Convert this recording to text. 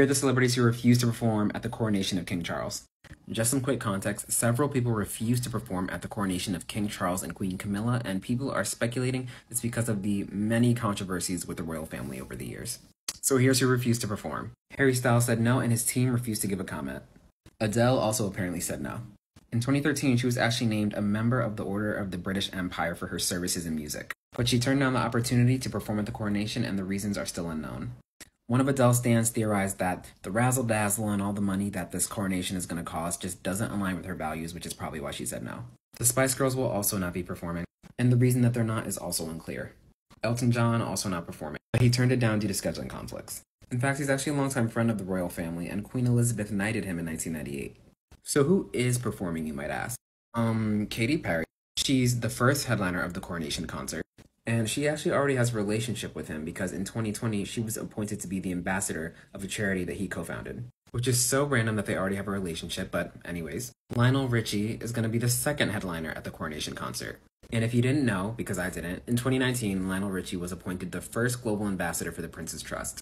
Here are the celebrities who refused to perform at the coronation of King Charles. Just some quick context, several people refused to perform at the coronation of King Charles and Queen Camilla, and people are speculating it's because of the many controversies with the royal family over the years. So here's who refused to perform. Harry Styles said no, and his team refused to give a comment. Adele also apparently said no. In 2013, she was actually named a member of the Order of the British Empire for her services in music, but she turned down the opportunity to perform at the coronation, and the reasons are still unknown. One of Adele's fans theorized that the razzle-dazzle and all the money that this coronation is going to cost just doesn't align with her values, which is probably why she said no. The Spice Girls will also not be performing, and the reason that they're not is also unclear. Elton John also not performing, but he turned it down due to scheduling conflicts. In fact, he's actually a longtime friend of the royal family, and Queen Elizabeth knighted him in 1998. So who is performing, you might ask? Katy Perry. She's the first headliner of the coronation concert. And she actually already has a relationship with him because in 2020, she was appointed to be the ambassador of a charity that he co-founded, which is so random that they already have a relationship. But anyways, Lionel Richie is going to be the second headliner at the coronation concert. And if you didn't know, because I didn't, in 2019, Lionel Richie was appointed the first global ambassador for the Prince's Trust.